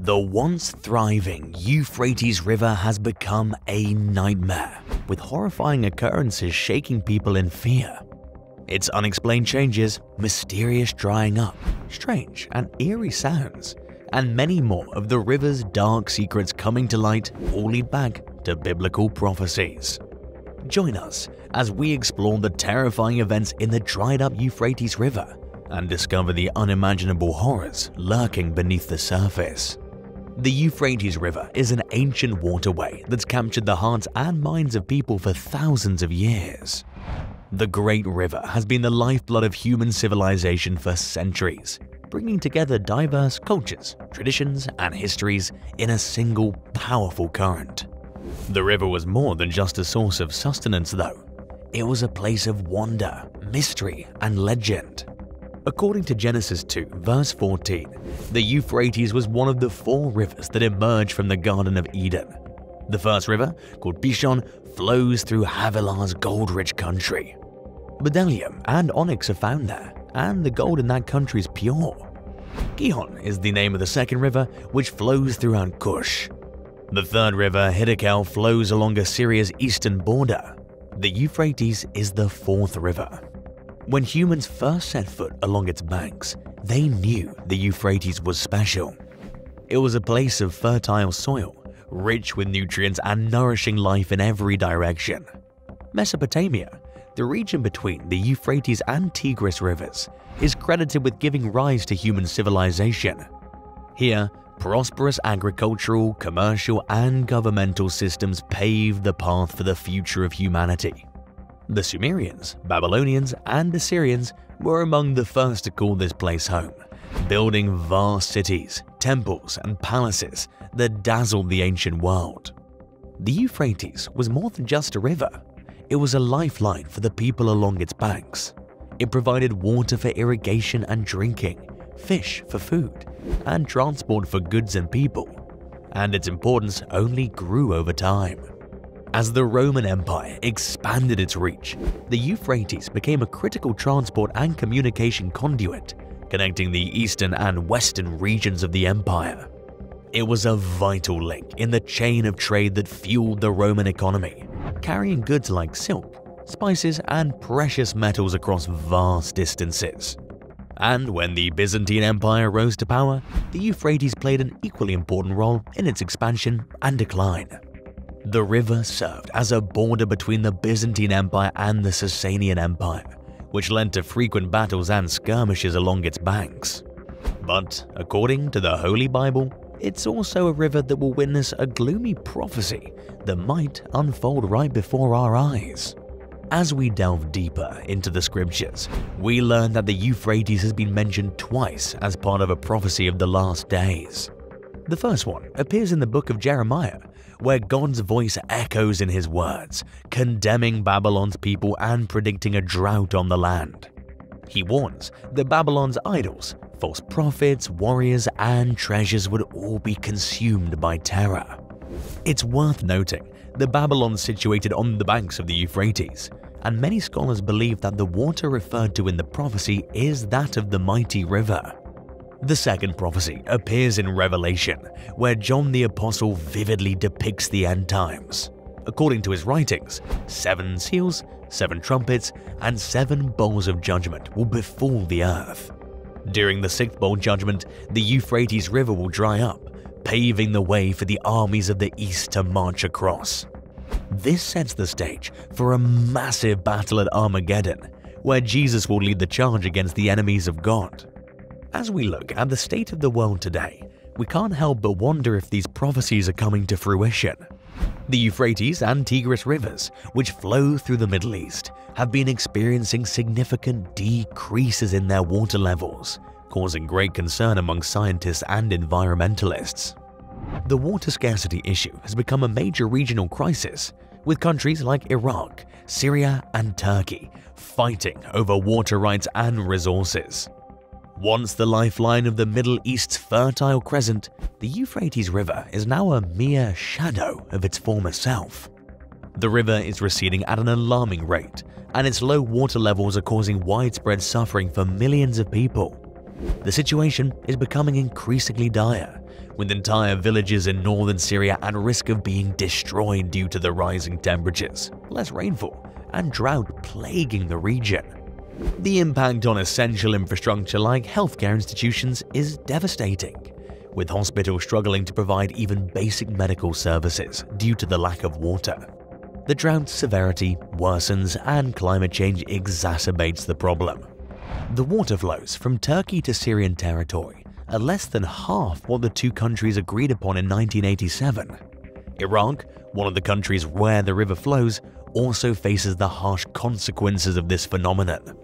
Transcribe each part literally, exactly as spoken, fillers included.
The once thriving Euphrates River has become a nightmare, with horrifying occurrences shaking people in fear. Its unexplained changes, mysterious drying up, strange and eerie sounds, and many more of the river's dark secrets coming to light all lead back to biblical prophecies. Join us as we explore the terrifying events in the dried-up Euphrates River and discover the unimaginable horrors lurking beneath the surface. The Euphrates River is an ancient waterway that's captured the hearts and minds of people for thousands of years. The Great River has been the lifeblood of human civilization for centuries, bringing together diverse cultures, traditions, and histories in a single powerful current. The river was more than just a source of sustenance, though. It was a place of wonder, mystery, and legend. According to Genesis two, verse fourteen, the Euphrates was one of the four rivers that emerged from the Garden of Eden. The first river, called Pishon, flows through Havila's gold-rich country. Bdellium and onyx are found there, and the gold in that country is pure. Gihon is the name of the second river, which flows throughout Cush. The third river, Hiddekel, flows along Assyria's eastern border. The Euphrates is the fourth river. When humans first set foot along its banks, they knew the Euphrates was special. It was a place of fertile soil, rich with nutrients and nourishing life in every direction. Mesopotamia, the region between the Euphrates and Tigris rivers, is credited with giving rise to human civilization. Here, prosperous agricultural, commercial, and governmental systems paved the path for the future of humanity. The Sumerians, Babylonians, and Assyrians were among the first to call this place home, building vast cities, temples, and palaces that dazzled the ancient world. The Euphrates was more than just a river. It was a lifeline for the people along its banks. It provided water for irrigation and drinking, fish for food, and transport for goods and people, and its importance only grew over time. As the Roman Empire expanded its reach, the Euphrates became a critical transport and communication conduit, connecting the eastern and western regions of the empire. It was a vital link in the chain of trade that fueled the Roman economy, carrying goods like silk, spices, and precious metals across vast distances. And when the Byzantine Empire rose to power, the Euphrates played an equally important role in its expansion and decline. The river served as a border between the Byzantine Empire and the Sasanian Empire, which led to frequent battles and skirmishes along its banks. But according to the Holy Bible, it's also a river that will witness a gloomy prophecy that might unfold right before our eyes. As we delve deeper into the scriptures, we learn that the Euphrates has been mentioned twice as part of a prophecy of the last days. The first one appears in the book of Jeremiah, where God's voice echoes in his words, condemning Babylon's people and predicting a drought on the land. He warns that Babylon's idols, false prophets, warriors, and treasures would all be consumed by terror. It's worth noting that Babylon's situated on the banks of the Euphrates, and many scholars believe that the water referred to in the prophecy is that of the mighty river. The second prophecy appears in Revelation, where John the Apostle vividly depicts the end times. According to his writings, seven seals, seven trumpets, and seven bowls of judgment will befall the earth. During the sixth bowl judgment, the Euphrates River will dry up, paving the way for the armies of the East to march across. This sets the stage for a massive battle at Armageddon, where Jesus will lead the charge against the enemies of God. As we look at the state of the world today, we can't help but wonder if these prophecies are coming to fruition. The Euphrates and Tigris rivers, which flow through the Middle East, have been experiencing significant decreases in their water levels, causing great concern among scientists and environmentalists. The water scarcity issue has become a major regional crisis, with countries like Iraq, Syria, and Turkey fighting over water rights and resources. Once the lifeline of the Middle East's fertile crescent, the Euphrates River is now a mere shadow of its former self. The river is receding at an alarming rate, and its low water levels are causing widespread suffering for millions of people. The situation is becoming increasingly dire, with entire villages in northern Syria at risk of being destroyed due to the rising temperatures, less rainfall, and drought plaguing the region. The impact on essential infrastructure like healthcare institutions is devastating, with hospitals struggling to provide even basic medical services due to the lack of water. The drought's severity worsens and climate change exacerbates the problem. The water flows from Turkey to Syrian territory are less than half what the two countries agreed upon in nineteen eighty-seven. Iraq, one of the countries where the river flows, also faces the harsh consequences of this phenomenon.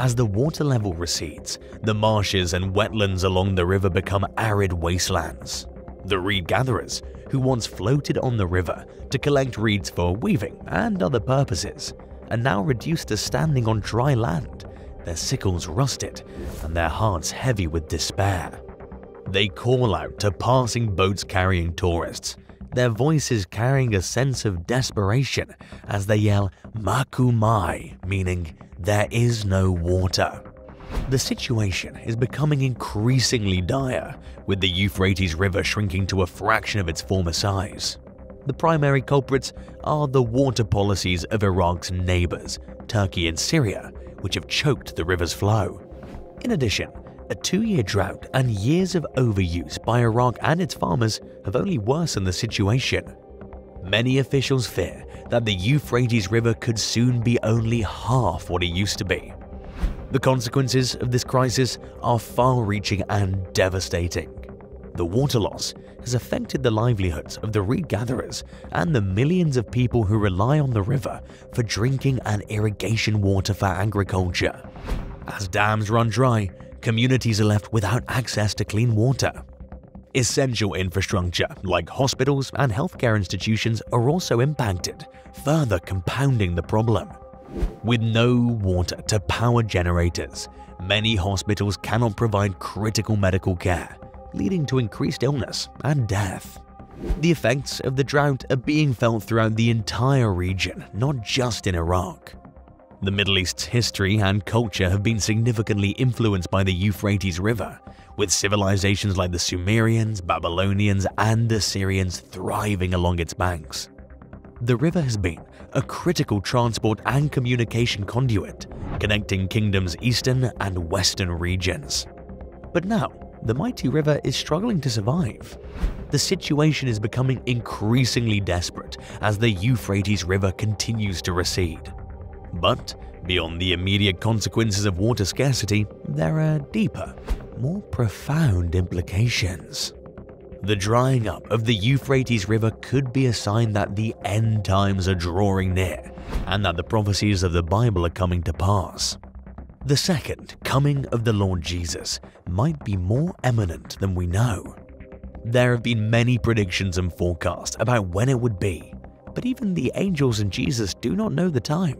As the water level recedes, the marshes and wetlands along the river become arid wastelands. The reed gatherers, who once floated on the river to collect reeds for weaving and other purposes, are now reduced to standing on dry land, their sickles rusted and their hearts heavy with despair. They call out to passing boats carrying tourists, their voices carrying a sense of desperation as they yell Makumai, meaning there is no water. The situation is becoming increasingly dire, with the Euphrates River shrinking to a fraction of its former size. The primary culprits are the water policies of Iraq's neighbors, Turkey and Syria, which have choked the river's flow. In addition, a two-year drought and years of overuse by Iraq and its farmers have only worsened the situation. Many officials fear that the Euphrates River could soon be only half what it used to be. The consequences of this crisis are far-reaching and devastating. The water loss has affected the livelihoods of the reed gatherers and the millions of people who rely on the river for drinking and irrigation water for agriculture. As dams run dry, communities are left without access to clean water. Essential infrastructure like hospitals and healthcare institutions are also impacted, further compounding the problem. With no water to power generators, many hospitals cannot provide critical medical care, leading to increased illness and death. The effects of the drought are being felt throughout the entire region, not just in Iraq. The Middle East's history and culture have been significantly influenced by the Euphrates River, with civilizations like the Sumerians, Babylonians, and Assyrians thriving along its banks. The river has been a critical transport and communication conduit, connecting kingdoms' eastern and western regions. But now, the mighty river is struggling to survive. The situation is becoming increasingly desperate as the Euphrates River continues to recede. But beyond the immediate consequences of water scarcity, there are deeper, more profound implications. The drying up of the Euphrates River could be a sign that the end times are drawing near and that the prophecies of the Bible are coming to pass. The second coming of the Lord Jesus might be more imminent than we know. There have been many predictions and forecasts about when it would be, but even the angels and Jesus do not know the time.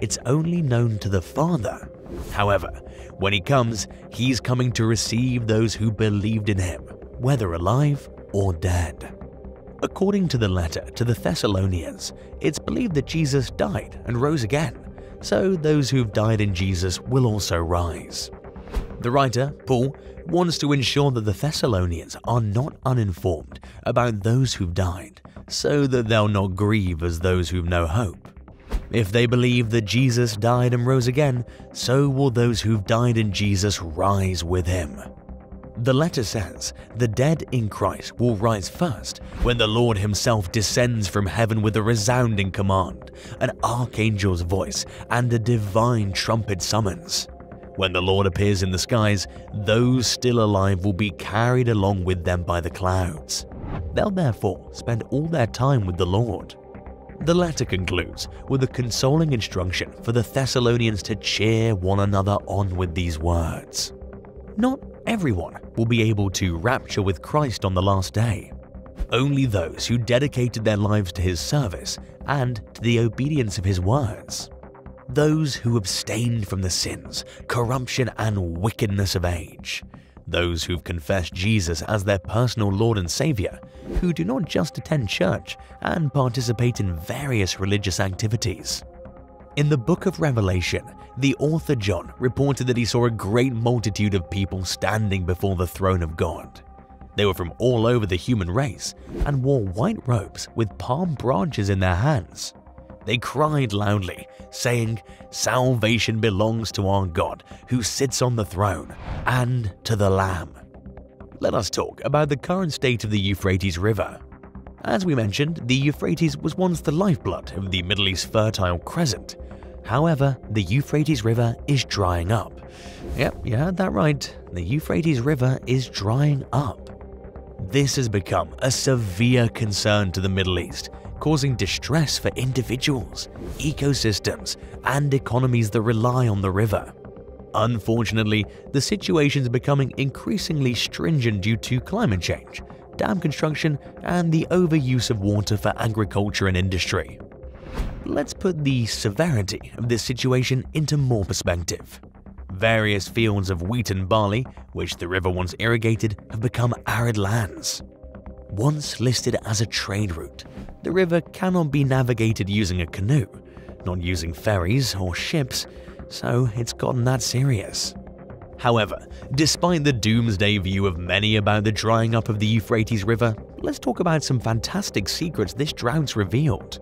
It's only known to the Father. However, when He comes, He's coming to receive those who believed in Him, whether alive or dead. According to the letter to the Thessalonians, it's believed that Jesus died and rose again, so those who've died in Jesus will also rise. The writer, Paul, wants to ensure that the Thessalonians are not uninformed about those who've died, so that they'll not grieve as those who've no hope. If they believe that Jesus died and rose again, so will those who've died in Jesus rise with Him. The letter says, the dead in Christ will rise first when the Lord Himself descends from heaven with a resounding command, an archangel's voice, and a divine trumpet summons. When the Lord appears in the skies, those still alive will be carried along with them by the clouds. They'll therefore spend all their time with the Lord. The letter concludes with a consoling instruction for the Thessalonians to cheer one another on with these words. Not everyone will be able to rapture with Christ on the last day. Only those who dedicated their lives to His service and to the obedience of His words. Those who abstained from the sins, corruption, and wickedness of age. Those who've confessed Jesus as their personal Lord and Savior, who do not just attend church and participate in various religious activities. In the Book of Revelation, the author John reported that he saw a great multitude of people standing before the throne of God. They were from all over the human race and wore white robes with palm branches in their hands. They cried loudly, saying, "Salvation belongs to our God who sits on the throne and to the Lamb." Let us talk about the current state of the Euphrates River. As we mentioned, the Euphrates was once the lifeblood of the Middle East Fertile Crescent. However, the Euphrates River is drying up. Yep, you heard that right. The Euphrates River is drying up. This has become a severe concern to the Middle East, causing distress for individuals, ecosystems, and economies that rely on the river. Unfortunately, the situation is becoming increasingly stringent due to climate change, dam construction, and the overuse of water for agriculture and industry. Let's put the severity of this situation into more perspective. Various fields of wheat and barley, which the river once irrigated, have become arid lands. Once listed as a trade route, the river cannot be navigated using a canoe, not using ferries or ships, so it's gotten that serious. However, despite the doomsday view of many about the drying up of the Euphrates River, let's talk about some fantastic secrets this drought's revealed.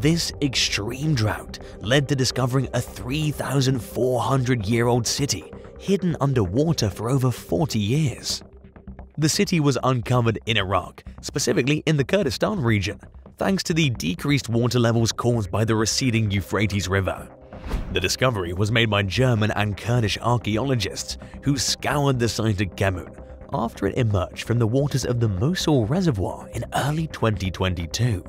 This extreme drought led to discovering a three thousand four hundred year old city hidden underwater for over forty years. The city was uncovered in Iraq, specifically in the Kurdistan region, thanks to the decreased water levels caused by the receding Euphrates River. The discovery was made by German and Kurdish archaeologists who scoured the site at Kemun after it emerged from the waters of the Mosul Reservoir in early twenty twenty-two.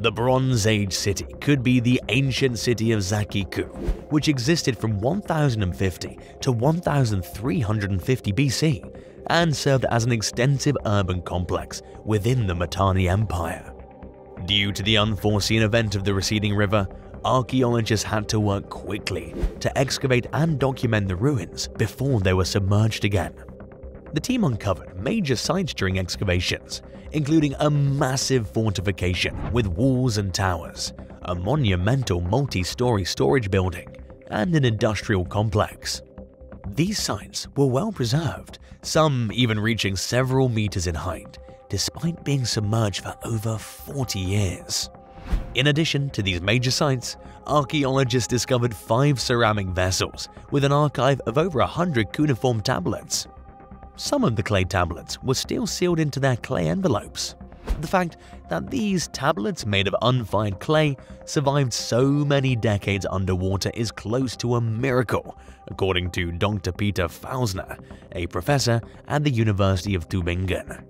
The Bronze Age city could be the ancient city of Zakiku, which existed from one thousand fifty to one thousand three hundred fifty B C and served as an extensive urban complex within the Mitanni Empire. Due to the unforeseen event of the receding river, archaeologists had to work quickly to excavate and document the ruins before they were submerged again. The team uncovered major sites during excavations, including a massive fortification with walls and towers, a monumental multi-story storage building, and an industrial complex. These sites were well preserved, some even reaching several meters in height, despite being submerged for over forty years. In addition to these major sites, archaeologists discovered five ceramic vessels with an archive of over one hundred cuneiform tablets. Some of the clay tablets were still sealed into their clay envelopes. The fact that these tablets made of unfired clay survived so many decades underwater is close to a miracle, according to Doctor Peter Fausner, a professor at the University of Tübingen.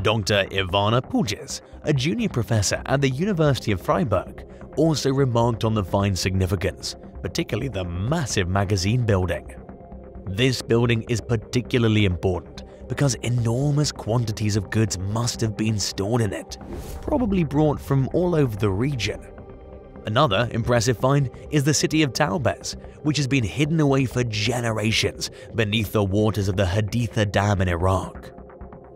Doctor Ivana Pulges, a junior professor at the University of Freiburg, also remarked on the find's significance, particularly the massive magazine building. This building is particularly important because enormous quantities of goods must have been stored in it, probably brought from all over the region. Another impressive find is the city of Taubes, which has been hidden away for generations beneath the waters of the Haditha Dam in Iraq.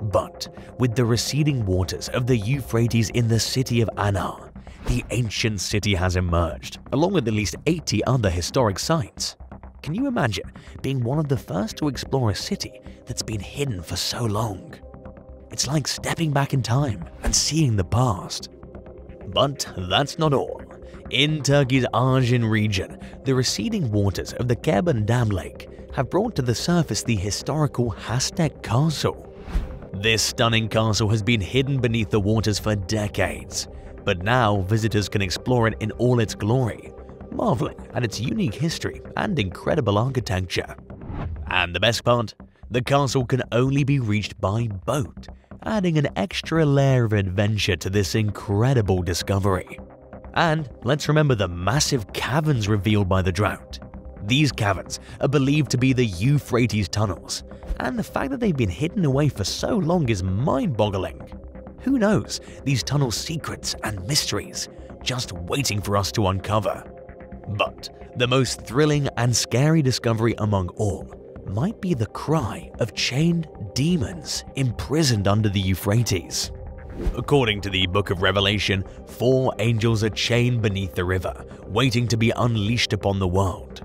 But with the receding waters of the Euphrates in the city of Anar, the ancient city has emerged, along with at least eighty other historic sites. Can you imagine being one of the first to explore a city that's been hidden for so long? It's like stepping back in time and seeing the past. But that's not all. In Turkey's Arjin region, the receding waters of the Keban Dam Lake have brought to the surface the historical Hastek Castle. This stunning castle has been hidden beneath the waters for decades, but now visitors can explore it in all its glory, marveling at its unique history and incredible architecture. And the best part, the castle can only be reached by boat, adding an extra layer of adventure to this incredible discovery. And let's remember the massive caverns revealed by the drought. These caverns are believed to be the Euphrates tunnels, and the fact that they've been hidden away for so long is mind-boggling. Who knows these tunnel secrets and mysteries just waiting for us to uncover? But the most thrilling and scary discovery among all might be the cry of chained demons imprisoned under the Euphrates. According to the Book of Revelation, four angels are chained beneath the river, waiting to be unleashed upon the world.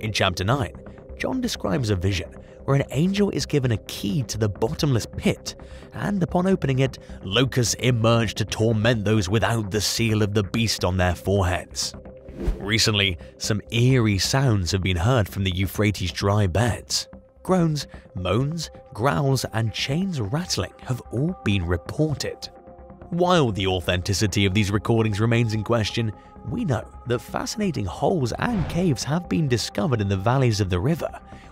In chapter nine, John describes a vision where an angel is given a key to the bottomless pit, and upon opening it, locusts emerge to torment those without the seal of the beast on their foreheads. Recently, some eerie sounds have been heard from the Euphrates' dry beds. Groans, moans, growls, and chains rattling have all been reported. While the authenticity of these recordings remains in question, we know that fascinating holes and caves have been discovered in the valleys of the river,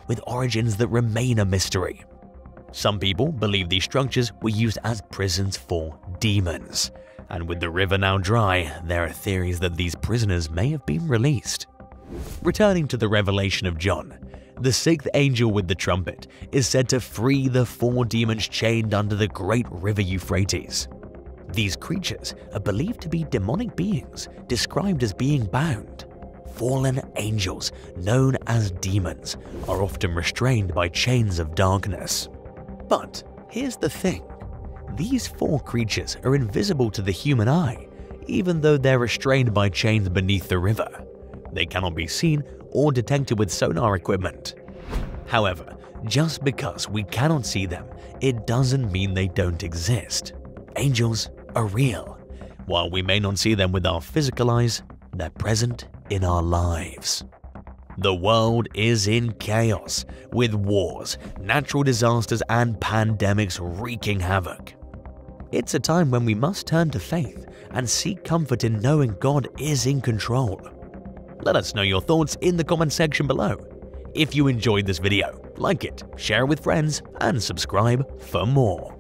with origins that remain a mystery. Some people believe these structures were used as prisons for demons, and with the river now dry, there are theories that these prisoners may have been released. Returning to the revelation of John, the sixth angel with the trumpet is said to free the four demons chained under the great river Euphrates. These creatures are believed to be demonic beings described as being bound. Fallen angels, known as demons, are often restrained by chains of darkness. But here's the thing. These four creatures are invisible to the human eye, even though they're restrained by chains beneath the river. They cannot be seen or detected with sonar equipment. However, just because we cannot see them, it doesn't mean they don't exist. Angels are real. While we may not see them with our physical eyes, they're present in our lives. The world is in chaos, with wars, natural disasters, and pandemics wreaking havoc. It's a time when we must turn to faith and seek comfort in knowing God is in control. Let us know your thoughts in the comment section below. If you enjoyed this video, like it, share it with friends, and subscribe for more.